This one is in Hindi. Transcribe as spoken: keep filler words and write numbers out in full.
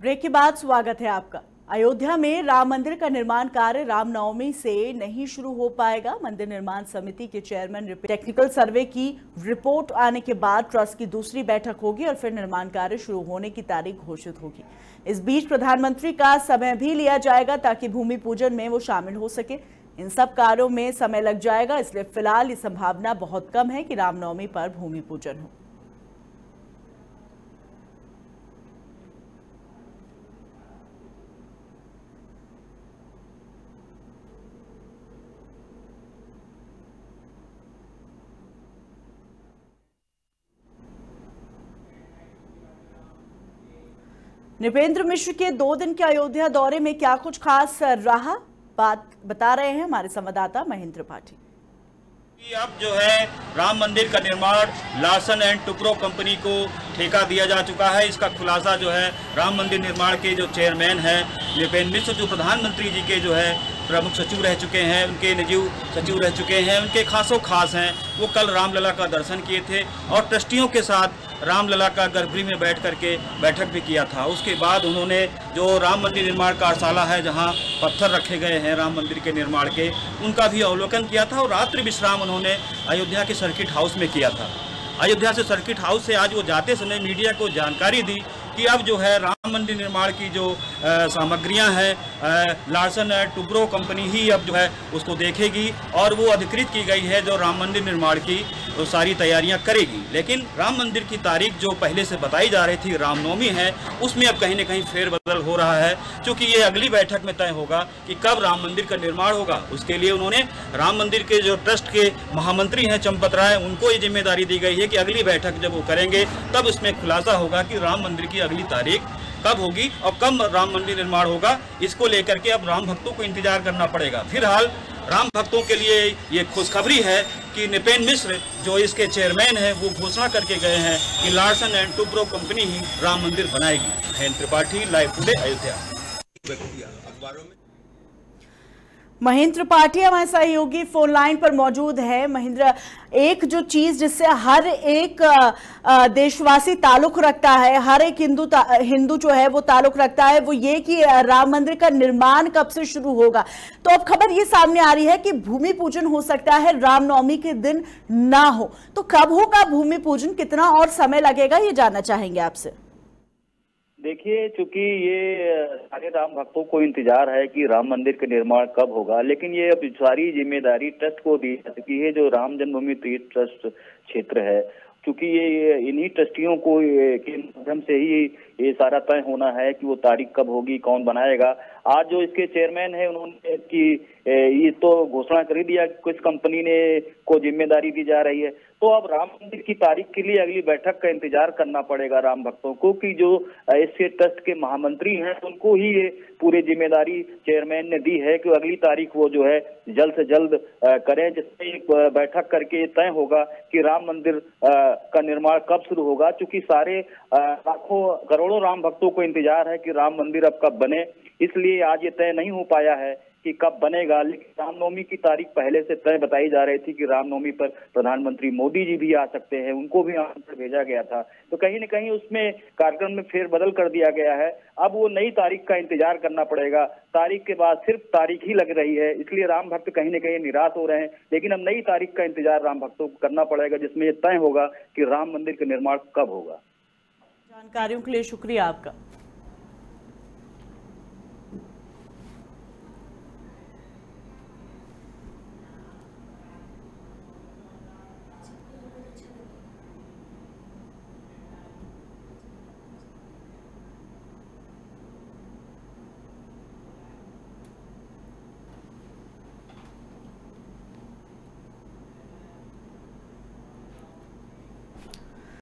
ब्रेक के बाद स्वागत है आपका। अयोध्या में राम मंदिर का निर्माण कार्य रामनवमी से नहीं शुरू हो पाएगा। मंदिर निर्माण समिति के चेयरमैन टेक्निकल सर्वे की रिपोर्ट आने के बाद ट्रस्ट की दूसरी बैठक होगी और फिर निर्माण कार्य शुरू होने की तारीख घोषित होगी। इस बीच प्रधानमंत्री का समय भी लिया जाएगा ताकि भूमि पूजन में वो शामिल हो सके। इन सब कार्यों में समय लग जाएगा, इसलिए फिलहाल ये संभावना बहुत कम है कि रामनवमी पर भूमि पूजन हो। नृपेंद्र मिश्र के दो दिन के अयोध्या दौरे में क्या कुछ खास रहा, बात बता रहे हैं हमारे संवाददाता महेंद्र पाठी। अब जो है राम मंदिर का निर्माण लार्सन एंड टूब्रो कंपनी को ठेका दिया जा चुका है। इसका खुलासा जो है राम मंदिर निर्माण के जो चेयरमैन हैं नृपेंद्र मिश्र, जो प्रधानमंत्री जी के जो है प्रमुख सचिव रह चुके हैं, उनके निजीव सचिव रह चुके हैं, उनके खासों खास हैं, वो कल रामलला का दर्शन किए थे और ट्रस्टियों के साथ रामलला का गर्भगृह में बैठ करके बैठक भी किया था। उसके बाद उन्होंने जो राम मंदिर निर्माण कार्यशाला है जहां पत्थर रखे गए हैं राम मंदिर के निर्माण के, उनका भी अवलोकन किया था और रात्रि विश्राम उन्होंने अयोध्या के सर्किट हाउस में किया था। अयोध्या से सर्किट हाउस से आज वो जाते समय मीडिया को जानकारी दी कि अब जो है राम मंदिर निर्माण की जो सामग्रियां हैं लार्सन एंड टूब्रो कंपनी ही अब जो है उसको देखेगी और वो अधिकृत की गई है जो राम मंदिर निर्माण की वो सारी तैयारियां करेगी। लेकिन राम मंदिर की तारीख जो पहले से बताई जा रही थी रामनवमी है, उसमें अब कहीं ना कहीं फेरबदल हो रहा है, क्योंकि ये अगली बैठक में तय होगा कि कब राम मंदिर का निर्माण होगा। उसके लिए उन्होंने राम मंदिर के जो ट्रस्ट के महामंत्री हैं चंपत राय, उनको ये जिम्मेदारी दी गई है कि अगली बैठक जब वो करेंगे तब उसमें खुलासा होगा कि राम मंदिर की अगली तारीख कब होगी और कब राम मंदिर निर्माण होगा। इसको लेकर के अब राम भक्तों को इंतजार करना पड़ेगा। फिलहाल राम भक्तों के लिए ये खुशखबरी है कि नृपेंद्र मिश्र जो इसके चेयरमैन हैं वो घोषणा करके गए हैं कि लार्सन एंड टूब्रो कंपनी ही राम मंदिर बनाएगी। Mahendra Tripathi, live today, Ayodhya. महेंद्र त्रिपाठी हमारे सहयोगी फोन लाइन पर मौजूद है। महेंद्र, एक जो चीज जिससे हर एक देशवासी ताल्लुक रखता है, हर एक हिंदू हिंदू जो है वो ताल्लुक रखता है, वो ये कि राम मंदिर का निर्माण कब से शुरू होगा। तो अब खबर ये सामने आ रही है कि भूमि पूजन हो सकता है रामनवमी के दिन ना हो, तो कब होगा भूमि पूजन, कितना और समय लगेगा, ये जानना चाहेंगे आपसे। देखिए, चूंकि ये सारे राम भक्तों को इंतजार है कि राम मंदिर का निर्माण कब होगा, लेकिन ये अब सारी जिम्मेदारी ट्रस्ट को दी जा चुकी है जो राम जन्मभूमि ट्रस्ट क्षेत्र है। क्योंकि ये इन्हीं ट्रस्टियों को के माध्यम से ही ये सारा तय होना है कि वो तारीख कब होगी, कौन बनाएगा। आज जो इसके चेयरमैन है उन्होंने कि ये तो घोषणा कर ही दिया, कुछ कंपनी ने को जिम्मेदारी दी जा रही है। तो अब राम मंदिर की तारीख के लिए अगली बैठक का इंतजार करना पड़ेगा राम भक्तों को कि जो इसके ट्रस्ट के महामंत्री हैं उनको ही ये पूरी जिम्मेदारी चेयरमैन ने दी है कि अगली तारीख वो जो है जल्द से जल्द करें, जिसमें एक बैठक करके तय होगा कि राम मंदिर का निर्माण कब शुरू होगा। चूंकि सारे लाखों करोड़ों राम भक्तों को इंतजार है कि राम मंदिर अब कब बने, इसलिए आज ये तय नहीं हो पाया है कि कब बनेगा। लेकिन रामनवमी की तारीख पहले से तय बताई जा रही थी कि रामनवमी पर प्रधानमंत्री मोदी जी भी आ सकते हैं, उनको भी आमंत्रण भेजा गया था। तो कहीं न कहीं उसमें कार्यक्रम में फेरबदल कर दिया गया है। अब वो नई तारीख का इंतजार करना पड़ेगा। तारीख के बाद सिर्फ तारीख ही लग रही है, इसलिए राम भक्त कहीं न कहीं निराश हो रहे हैं। लेकिन अब नई तारीख का इंतजार राम भक्तों को करना पड़ेगा जिसमें यह तय होगा कि राम मंदिर का निर्माण कब होगा। जानकारियों के लिए शुक्रिया आपका।